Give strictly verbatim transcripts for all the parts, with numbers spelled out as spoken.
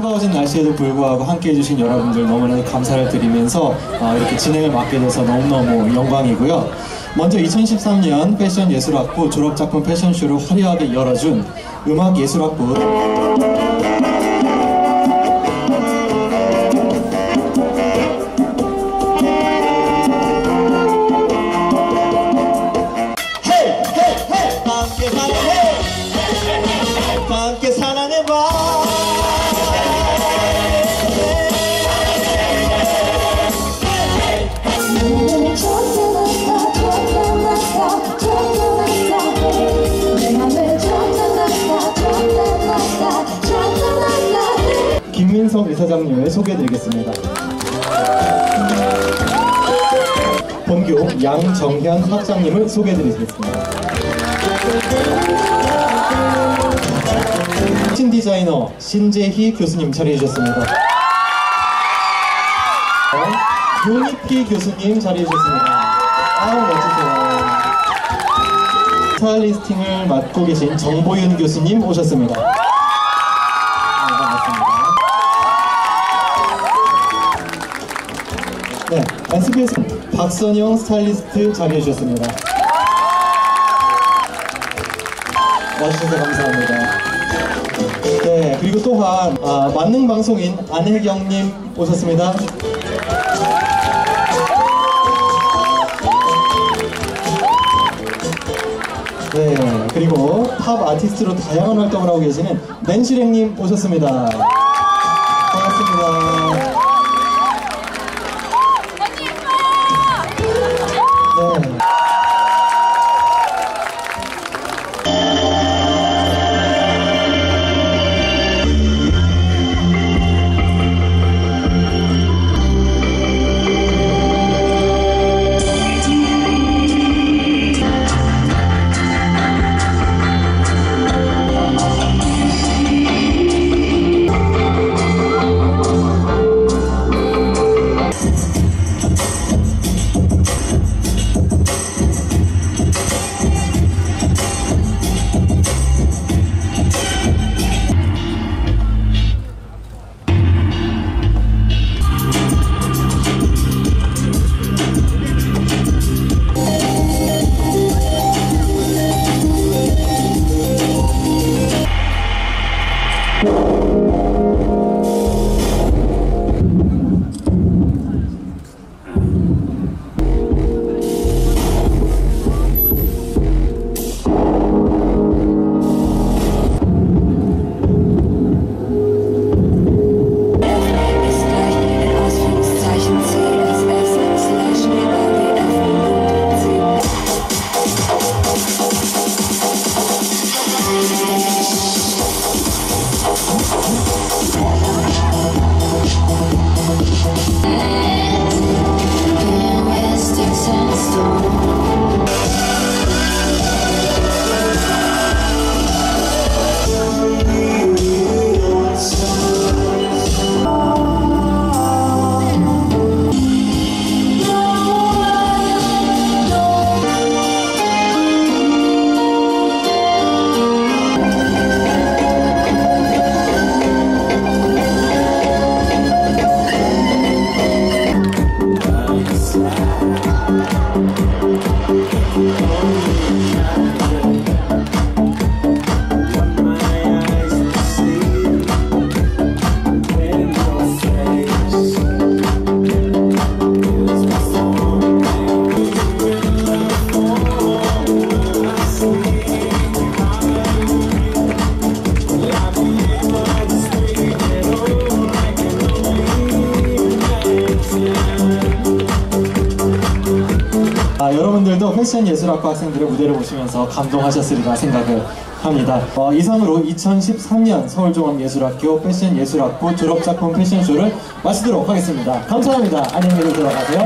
추워진 날씨에도 불구하고 함께해 주신 여러분들 너무나도 감사를 드리면서 이렇게 진행을 맡게 돼서 너무너무 영광이고요. 먼저 이천십삼 년 패션예술학부 졸업작품 패션쇼를 화려하게 열어준 음악예술학부 신성 이사장님을 소개해드리겠습니다. 본교 양정현 학장님을 소개해드리겠습니다. 신디자이너 신재희 교수님 자리해주셨습니다. 유니피 교수님 자리해주셨습니다. 아우 멋지세요. 스타일리스팅을 맡고 계신 정보윤 교수님 오셨습니다. 네, 에스비에스 박선영 스타일리스트 자리해주셨습니다. 와주셔서 감사합니다. 네, 그리고 또한 아, 만능방송인 안혜경님 오셨습니다. 네, 그리고 팝 아티스트로 다양한 활동을 하고 계시는 낸시랭님 오셨습니다. 반갑습니다. 패션예술학과 학생들의 무대를 보시면서 감동하셨으리라 생각을 합니다. 어, 이상으로 이천십삼 년 서울종합예술학교 패션예술학부 졸업작품 패션쇼를 마치도록 하겠습니다. 감사합니다. 안녕히 들어가세요.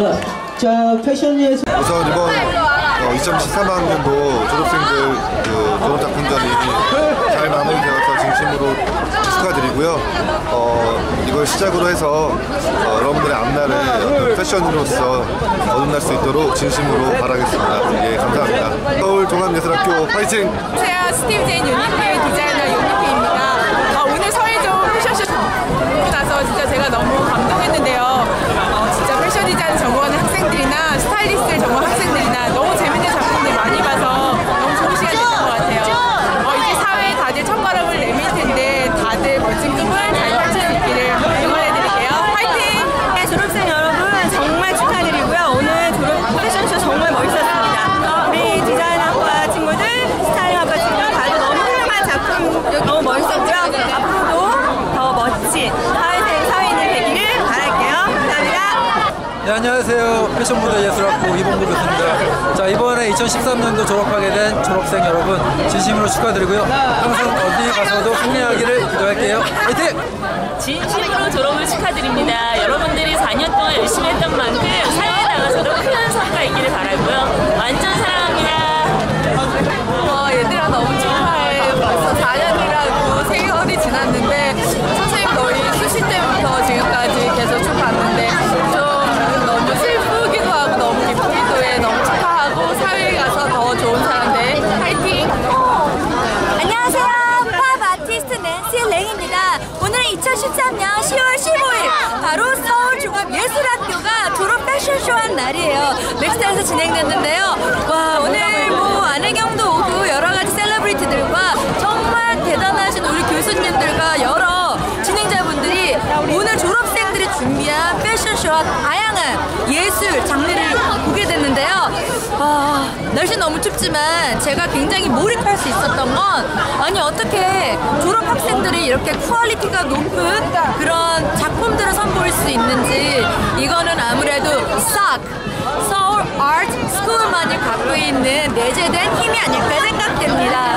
야, 자, 패션예술 우선 이번 어, 이천십삼 학년도 졸업생들 그 졸업작품전이 잘 마무리되어서 진심으로 축하드리고요. 어, 이걸 시작으로 해서 어, 여러분들의 앞날을 어떤 패션으로서 거듭날 수 있도록 진심으로 바라겠습니다. 예, 감사합니다. 서울종합예술학교 화이팅! 안녕하세요. 스티브제인 유니피 디자이너 유니피입니다. 어, 오늘 서울종 패션쇼 보고 나서 진짜 제가 너무 감동했는데요. 어, 진짜 패션 디자인 전공하는 학생들이나 스타일리스트를 전공하는 학생들이나 너무 재밌는 작품들 많이 봐서 너무 좋은 시간이 됐던 것 같아요. 어, 이제 사회에 다들 첫걸음을 내밀 텐데 다들 멋진 꿈을 잘 펼칠 수 있기를 응원해드릴게요. 화이팅! 네, 졸업생 여러분 정말 축하드리고요. 오늘 졸업 패션쇼 정말 멋있었습니다. 우리 디자인학과 친구들, 스타일학과 친구들 다들 너무 훌륭한 작품 너무 멋있었고요. 앞으로도 더 멋진 사회생 사회인이 되기를 바랄게요. 감사합니다. 네, 안녕하세요. 패션문화예술학부 이봉구 교수입니다. 자, 이번에 이천십삼 년도 졸업하게 된 졸업생 여러분 진심으로 축하드리고요. 항상 어디 가서도 승리하기를 기도할게요. 화이팅! 진심으로 졸업을 축하드립니다. 여러분들이 사 년 동안 열심히 했던 만큼 사회에 나가서도 큰 성과 있기를 바라고요. 완전 사랑합니다. 와, 얘들아 너무 축하해. 벌써 사 년이라고 세월이 지났는데 선생님 너희 수시 때부터 지금까지 계속 쭉 봤는데 좀 너무 슬프기도 하고 너무 기쁘기도 해. 너무 축하하고 사회에 가서 더 좋은 사람 돼. 파이팅! 안녕하세요. 팝 아티스트 낸시 랭입니다. 오늘 이천십삼 년 시월 십오일 바로 서울종합예술학교가 졸업 패션쇼 한 날이에요. 맥스타에서 진행됐는데요. 와, 오늘 뭐 안혜경도 오고 여러 가지 셀러브리티들과 정말 대단하신 우리 교수님들과 여러 진행자분들이 오늘 졸업생들이 준비한 패션쇼와 다양한 예술 장르를 보게 됐는데요. 아, 날씨 너무 춥지만 제가 굉장히 몰입할 수 있었던 건 아니 어떻게 졸업 학생들이 이렇게 퀄리티가 높은 그런 작품들을 선보일 수 있는지 이거는 아무래도 싹 서울 아트 스쿨만이 갖고 있는 내재된 힘이 아닐까 생각됩니다.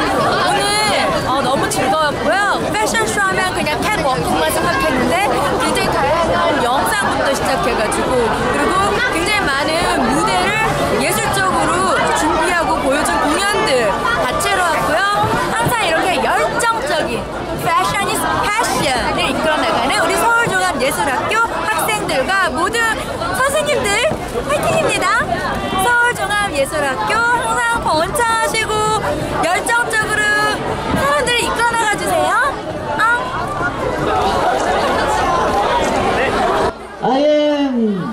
오늘 어, 너무 즐거웠고요. 패션쇼 하면 그냥 캣워킹만 생각했는데 굉장히 다양한 영상부터 시작해가지고 그리고 굉장히 많은 무대를 예술적으로 준비하고 보여준 공연들 다채로웠고요. 항상 이렇게 열정적인 패션 이즈 패션을 이끌어나가는 우리 서울종합예술학교 학생들과 모든 선생님들 화이팅입니다. 서울종합예술학교 항상 번창하시고 열정적으로 사람들을 이끌어나가주세요. 어? I am